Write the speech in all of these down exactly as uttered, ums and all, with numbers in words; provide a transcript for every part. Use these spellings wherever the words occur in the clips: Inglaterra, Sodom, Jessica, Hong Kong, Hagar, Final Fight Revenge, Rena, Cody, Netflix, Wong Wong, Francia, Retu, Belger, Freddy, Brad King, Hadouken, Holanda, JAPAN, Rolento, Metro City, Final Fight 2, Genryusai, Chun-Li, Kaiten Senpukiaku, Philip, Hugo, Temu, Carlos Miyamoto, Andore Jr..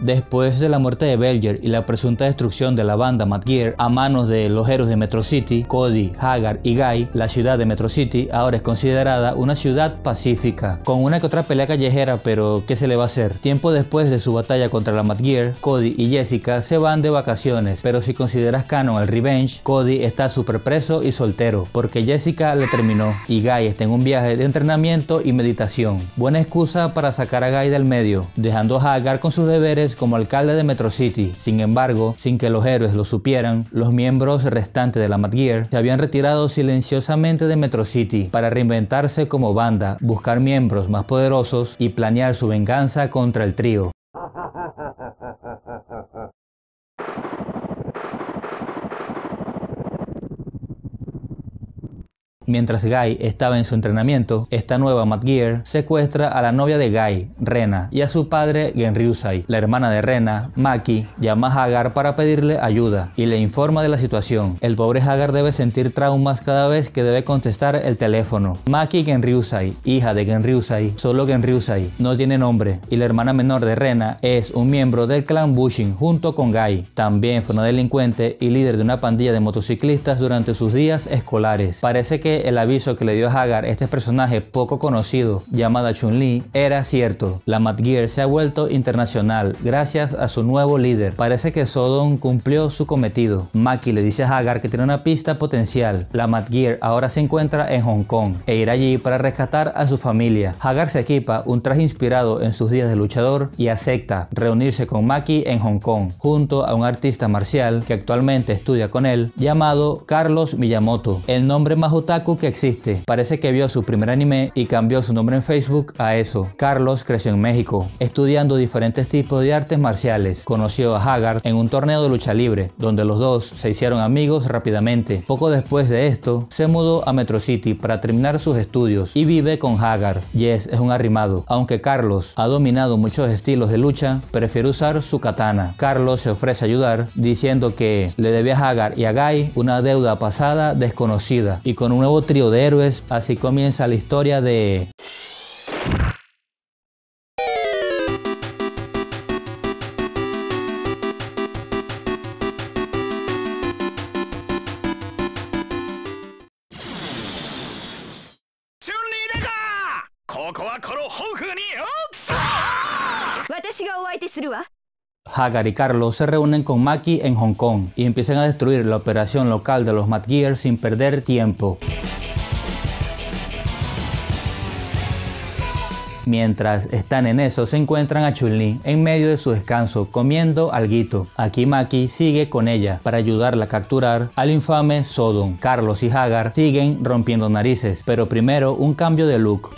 Después de la muerte de Belger y la presunta destrucción de la banda Mad Gear a manos de los héroes de Metro City, Cody, Hagar y Guy, la ciudad de Metro City ahora es considerada una ciudad pacífica, con una que otra pelea callejera, pero ¿qué se le va a hacer? Tiempo después de su batalla contra la Mad Gear, Cody y Jessica se van de vacaciones, pero si consideras canon el Revenge, Cody está súper preso y soltero, porque Jessica le terminó, y Guy está en un viaje de entrenamiento y meditación. Buena excusa para sacar a Guy del medio, dejando a Hagar con sus deberes como alcalde de Metro City. Sin embargo, sin que los héroes lo supieran, los miembros restantes de la Mad Gear se habían retirado silenciosamente de Metro City para reinventarse como banda, buscar miembros más poderosos y planear su venganza contra el trío. Mientras Guy estaba en su entrenamiento, esta nueva Mad Gear secuestra a la novia de Guy, Rena, y a su padre Genryusai. La hermana de Rena, Maki, llama a Hagar para pedirle ayuda y le informa de la situación. El pobre Hagar debe sentir traumas cada vez que debe contestar el teléfono. Maki Genryusai, hija de Genryusai, solo Genryusai, no tiene nombre, y la hermana menor de Rena es un miembro del clan Bushin junto con Guy. También fue una delincuente y líder de una pandilla de motociclistas durante sus días escolares. Parece que el aviso que le dio a Hagar este personaje poco conocido llamada Chun-Li era cierto. La Mad Gear se ha vuelto internacional gracias a su nuevo líder. Parece que Sodom cumplió su cometido. Maki le dice a Hagar que tiene una pista potencial. La Mad Gear ahora se encuentra en Hong Kong e irá allí para rescatar a su familia. Hagar se equipa un traje inspirado en sus días de luchador y acepta reunirse con Maki en Hong Kong junto a un artista marcial que actualmente estudia con él llamado Carlos Miyamoto. El nombre más otaku que existe. Parece que vio su primer anime y cambió su nombre en Facebook a eso. Carlos creció en México, estudiando diferentes tipos de artes marciales. Conoció a Hagar en un torneo de lucha libre, donde los dos se hicieron amigos rápidamente. Poco después de esto, se mudó a Metro City para terminar sus estudios y vive con Hagar. Jess es un arrimado. Aunque Carlos ha dominado muchos estilos de lucha, prefiere usar su katana. Carlos se ofrece a ayudar, diciendo que le debe a Hagar y a Guy una deuda pasada desconocida, y con un nuevo trío de héroes, así comienza la historia de... Hagar y Carlos se reúnen con Maki en Hong Kong y empiezan a destruir la operación local de los Mad Gear sin perder tiempo. Mientras están en eso, se encuentran a Chun-Li en medio de su descanso, comiendo alguito. Aquí Maki sigue con ella para ayudarla a capturar al infame Sodom. Carlos y Hagar siguen rompiendo narices, pero primero un cambio de look.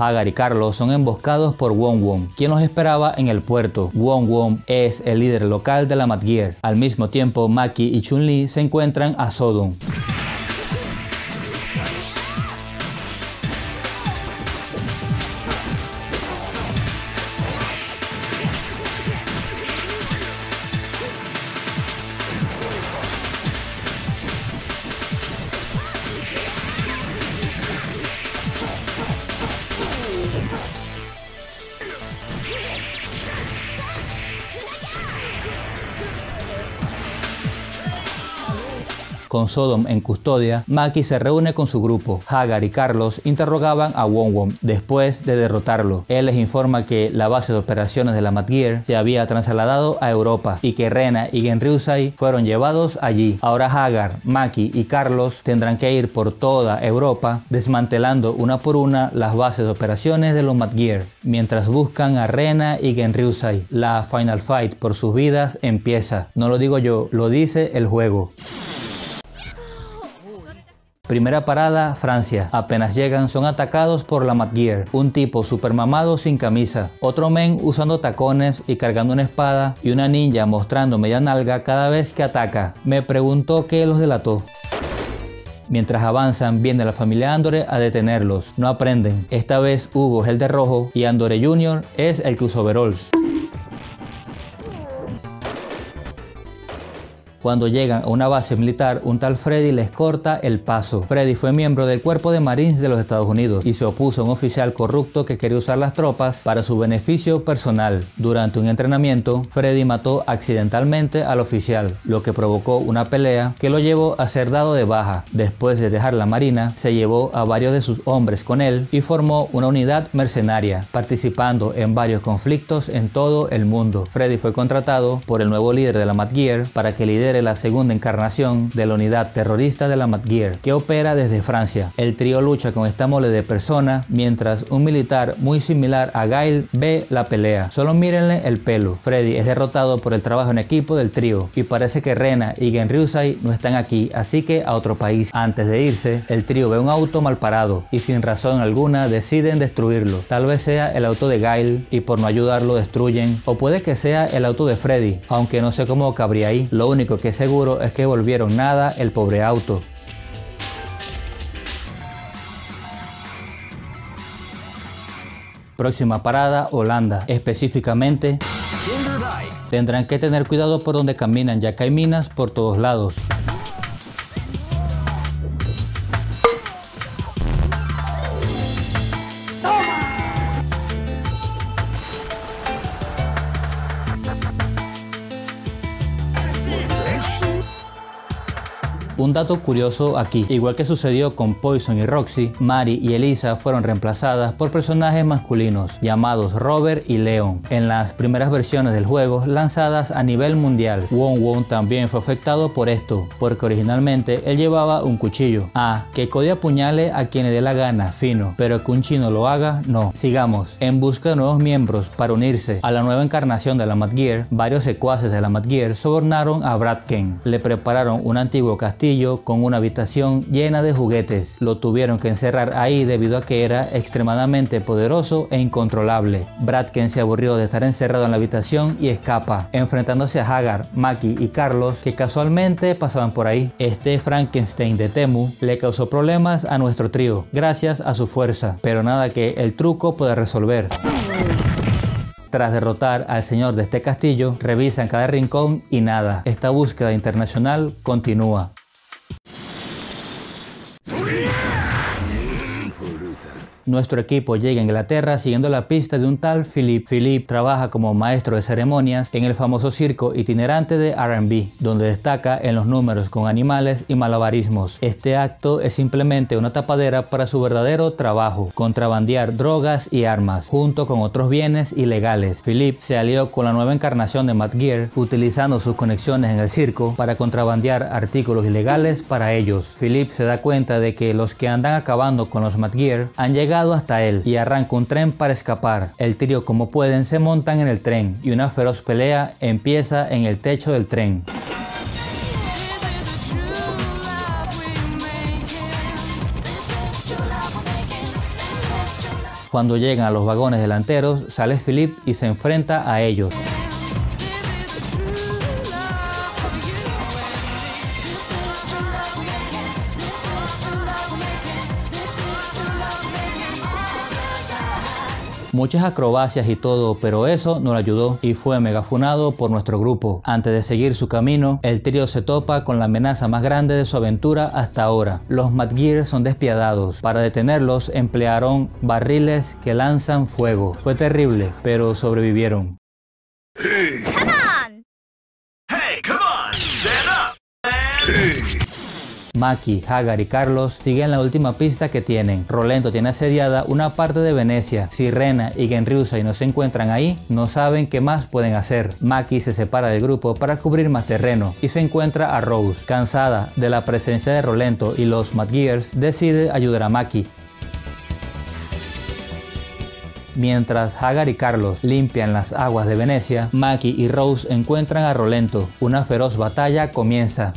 Hagar y Carlos son emboscados por Wong Wong, quien los esperaba en el puerto. Wong Wong es el líder local de la Mad Gear. Al mismo tiempo, Maki y Chun-Li se encuentran a Sodom. Con Sodom en custodia, Maki se reúne con su grupo. Hagar y Carlos interrogaban a Wong Wong después de derrotarlo. Él les informa que la base de operaciones de la Mad Gear se había trasladado a Europa y que Rena y Genryusai fueron llevados allí. Ahora Hagar, Maki y Carlos tendrán que ir por toda Europa desmantelando una por una las bases de operaciones de los Mad Gear mientras buscan a Rena y Genryusai. La Final Fight por sus vidas empieza. No lo digo yo, lo dice el juego. Primera parada, Francia. Apenas llegan, son atacados por la Mad Gear. Un tipo super mamado sin camisa, otro men usando tacones y cargando una espada, y una ninja mostrando media nalga cada vez que ataca. Me preguntó qué los delató. Mientras avanzan, viene la familia Andore a detenerlos. No aprenden. Esta vez Hugo es el de rojo y Andore junior es el que usa overalls. Cuando llegan a una base militar, un tal Freddy les corta el paso. Freddy fue miembro del cuerpo de Marines de los Estados Unidos y se opuso a un oficial corrupto que quería usar las tropas para su beneficio personal. Durante un entrenamiento, Freddy mató accidentalmente al oficial, lo que provocó una pelea que lo llevó a ser dado de baja. Después de dejar la Marina, se llevó a varios de sus hombres con él y formó una unidad mercenaria, participando en varios conflictos en todo el mundo. Freddy fue contratado por el nuevo líder de la Mad Gear para que lidere la segunda encarnación de la unidad terrorista de la Mad Gear, que opera desde Francia. El trío lucha con esta mole de persona, mientras un militar muy similar a Guy ve la pelea. Solo mírenle el pelo. Freddy es derrotado por el trabajo en equipo del trío, y parece que Rena y Genryusai no están aquí, así que a otro país. Antes de irse, el trío ve un auto mal parado, y sin razón alguna deciden destruirlo. Tal vez sea el auto de Guy, y por no ayudarlo destruyen, o puede que sea el auto de Freddy, aunque no sé cómo cabría ahí. Lo único que seguro es que volvieron nada el pobre auto. Próxima parada, Holanda, específicamente tendrán que tener cuidado por donde caminan, ya que hay minas por todos lados. Un dato curioso aquí, igual que sucedió con Poison y Roxy, Mary y Elisa fueron reemplazadas por personajes masculinos llamados Robert y Leon en las primeras versiones del juego lanzadas a nivel mundial. Wong Wong también fue afectado por esto, porque originalmente él llevaba un cuchillo. Ah, que Cody apuñale a quien le dé la gana, fino, pero que un chino lo haga, no. Sigamos, en busca de nuevos miembros para unirse a la nueva encarnación de la Mad Gear, varios secuaces de la Mad Gear sobornaron a Brad King, le prepararon un antiguo castillo con una habitación llena de juguetes. Lo tuvieron que encerrar ahí debido a que era extremadamente poderoso e incontrolable. Brad King se aburrió de estar encerrado en la habitación y escapa, enfrentándose a Hagar, Maki y Carlos, que casualmente pasaban por ahí. Este Frankenstein de Temu le causó problemas a nuestro trío, gracias a su fuerza, pero nada que el truco pueda resolver. Tras derrotar al señor de este castillo, revisan cada rincón y nada. Esta búsqueda internacional continúa. Nuestro equipo llega a Inglaterra siguiendo la pista de un tal Philip. Philip trabaja como maestro de ceremonias en el famoso circo itinerante de R and B, donde destaca en los números con animales y malabarismos. Este acto es simplemente una tapadera para su verdadero trabajo, contrabandear drogas y armas, junto con otros bienes ilegales. Philip se alió con la nueva encarnación de Mad Gear, utilizando sus conexiones en el circo para contrabandear artículos ilegales para ellos. Philip se da cuenta de que los que andan acabando con los Mad Gear han llegado hasta él y arranca un tren para escapar. El trío, como pueden, se montan en el tren y una feroz pelea empieza en el techo del tren. Cuando llegan a los vagones delanteros, sale Philip y se enfrenta a ellos. Muchas acrobacias y todo, pero eso no le ayudó y fue megafunado por nuestro grupo. Antes de seguir su camino, el trío se topa con la amenaza más grande de su aventura hasta ahora. Los Mad Gear son despiadados. Para detenerlos emplearon barriles que lanzan fuego. Fue terrible, pero sobrevivieron. Hey. Come on. Hey, come on. Stand up. Hey. Maki, Hagar y Carlos siguen la última pista que tienen. Rolento tiene asediada una parte de Venecia. Si Rena y Genryusai no se encuentran ahí, no saben qué más pueden hacer. Maki se separa del grupo para cubrir más terreno y se encuentra a Rose. Cansada de la presencia de Rolento y los Mad Gears, decide ayudar a Maki. Mientras Hagar y Carlos limpian las aguas de Venecia, Maki y Rose encuentran a Rolento. Una feroz batalla comienza.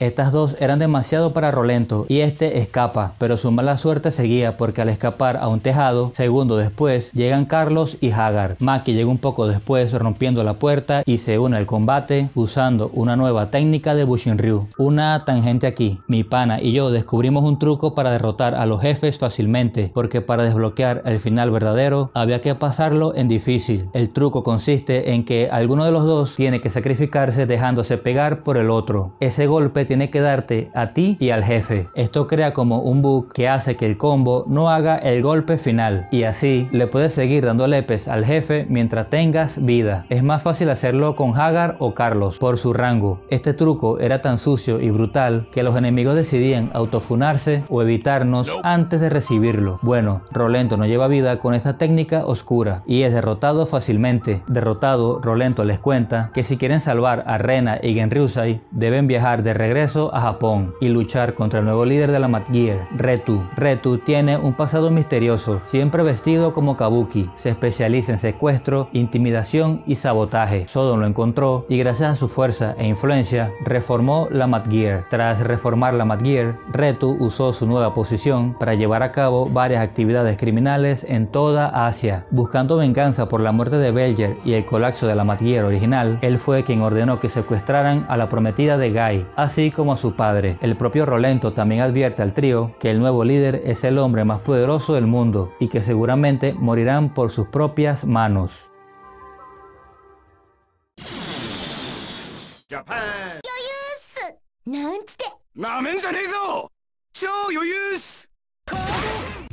Estas dos eran demasiado para Rolento y este escapa, pero su mala suerte seguía porque al escapar a un tejado, segundo después, llegan Carlos y Hagar. Maki llega un poco después rompiendo la puerta y se une al combate usando una nueva técnica de Bushin Ryu. Una tangente aquí, mi pana y yo descubrimos un truco para derrotar a los jefes fácilmente, porque para desbloquear el final verdadero había que pasarlo en difícil. El truco consiste en que alguno de los dos tiene que sacrificarse dejándose pegar por el otro. Ese golpe tiene que darte a ti y al jefe. Esto crea como un bug que hace que el combo no haga el golpe final y así le puedes seguir dando lepes al jefe mientras tengas vida. Es más fácil hacerlo con Hagar o Carlos por su rango. Este truco era tan sucio y brutal que los enemigos decidían autofunarse o evitarnos antes de recibirlo. Bueno, Rolento no lleva vida con esta técnica oscura y es derrotado fácilmente. Derrotado, Rolento les cuenta que si quieren salvar a Rena y Genryusai deben viajar de regreso a Japón y luchar contra el nuevo líder de la Mad Gear, Retu. Retu tiene un pasado misterioso, siempre vestido como kabuki. Se especializa en secuestro, intimidación y sabotaje. Sodom lo encontró y gracias a su fuerza e influencia reformó la Mad Gear. Tras reformar la Mad Gear, Retu usó su nueva posición para llevar a cabo varias actividades criminales en toda Asia. Buscando venganza por la muerte de Belger y el colapso de la Mad Gear original, él fue quien ordenó que secuestraran a la prometida de Guy, así como a su padre. El propio Rolento también advierte al trío que el nuevo líder es el hombre más poderoso del mundo y que seguramente morirán por sus propias manos.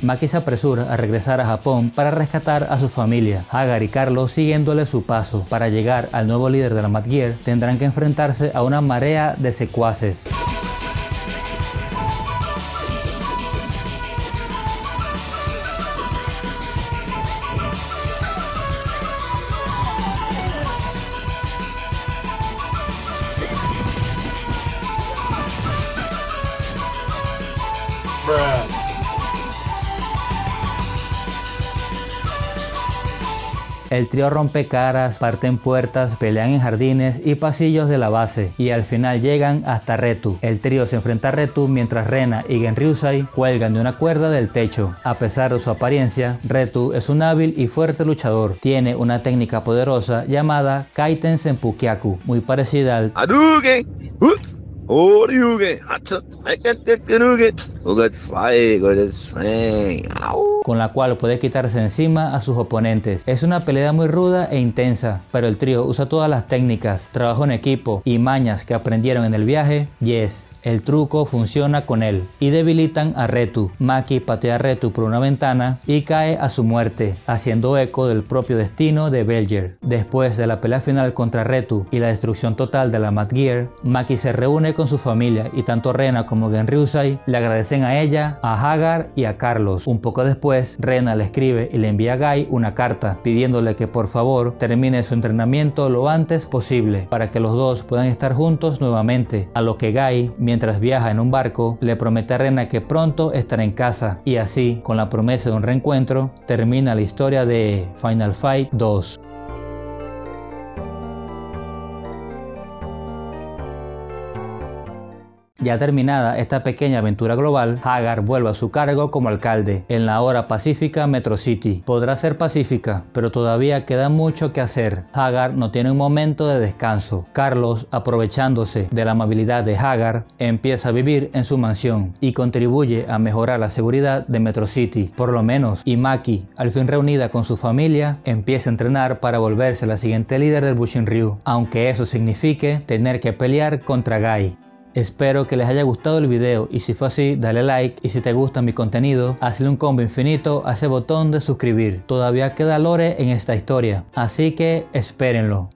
Maki se apresura a regresar a Japón para rescatar a su familia. Hagar y Carlos siguiéndole su paso. Para llegar al nuevo líder de la Mad Gear tendrán que enfrentarse a una marea de secuaces. El trío rompe caras, parten puertas, pelean en jardines y pasillos de la base y al final llegan hasta Retu. El trío se enfrenta a Retu mientras Rena y Genryusai cuelgan de una cuerda del techo. A pesar de su apariencia, Retu es un hábil y fuerte luchador. Tiene una técnica poderosa llamada Kaiten Senpukiaku, muy parecida al Hadouken. Ups. Con la cual puede quitarse encima a sus oponentes. Es una pelea muy ruda e intensa, pero el trío usa todas las técnicas, trabajo en equipo y mañas que aprendieron en el viaje. Yes. El truco funciona con él y debilitan a Retu. Maki patea a Retu por una ventana y cae a su muerte, haciendo eco del propio destino de Belger. Después de la pelea final contra Retu y la destrucción total de la Mad Gear, Maki se reúne con su familia y tanto Rena como Genryusai le agradecen a ella, a Hagar y a Carlos. Un poco después, Rena le escribe y le envía a Guy una carta pidiéndole que por favor termine su entrenamiento lo antes posible para que los dos puedan estar juntos nuevamente, a lo que Guy, mientras Mientras viaja en un barco, le promete a Rena que pronto estará en casa y así, con la promesa de un reencuentro, termina la historia de Final Fight dos. Ya terminada esta pequeña aventura global, Hagar vuelve a su cargo como alcalde en la ahora pacífica Metro City. Podrá ser pacífica, pero todavía queda mucho que hacer. Hagar no tiene un momento de descanso. Carlos, aprovechándose de la amabilidad de Hagar, empieza a vivir en su mansión y contribuye a mejorar la seguridad de Metro City, por lo menos. Y Maki, al fin reunida con su familia, empieza a entrenar para volverse la siguiente líder del Bushin Ryu, aunque eso signifique tener que pelear contra Guy. Espero que les haya gustado el video y si fue así dale like y si te gusta mi contenido hazle un combo infinito a ese botón de suscribir. Todavía queda lore en esta historia, así que espérenlo.